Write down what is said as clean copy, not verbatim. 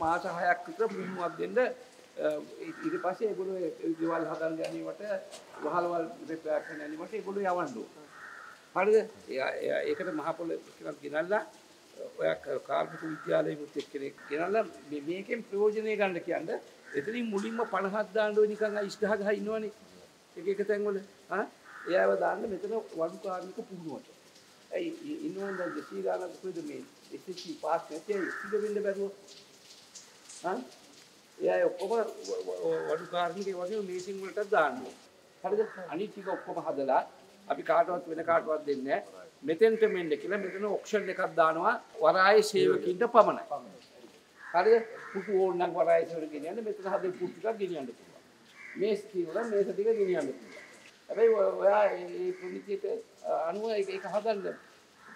මාස 6ක් විතර පිළිමුවක් දෙන්න ඊට පස්සේ ඒගොල්ලෝ දේවල් හදන්න යන්නේවට වහලවල් රිපෙයාර් කරන්න යන්නේවට ඒගොල්ලෝ යවන්න ඕන. හරිද? ඒකට මහ පොළේ එකක් ගෙනල්ලා ඔය කාර්මික විද්‍යාලයකට එක්කෙනෙක් ගෙනල්ලා මේකෙන් ප්‍රයෝජනය ගන්න කියන්නේ එතනින් මුලින්ම 50ක් දාන්න ඕනේ නිකන් අයිස් ගහ ගහ ඉන්නවනේ. එක තැන්වල ආ එයාව දාන්න මෙතන වඩු කාර්මික පුහුණුවට. ඇයි ඉන්නවද දෙසී ගානක් කොහෙද මේ SSC පාස් නැතිව ඉස්තිද වෙන්න බැරුව हाँ यार ओपन वाटू कार्मिक के वाले मेसिंग वाले टच दान हो हर जगह अनिति का ओपन हादला अभी कार्ड वाट देने हैं मेंटेन तो मेंटेन किला मेंटेन ऑक्शन देखा दानवा वराई सेव किंतु पामना है हर जगह पुटु और नंग वराई सेव किन्हीं ने मेंटेन हादले पुटु का किन्हीं आने पुटु मेस की वाला मेस अधिक किन्हीं आने पुटु अबे वो या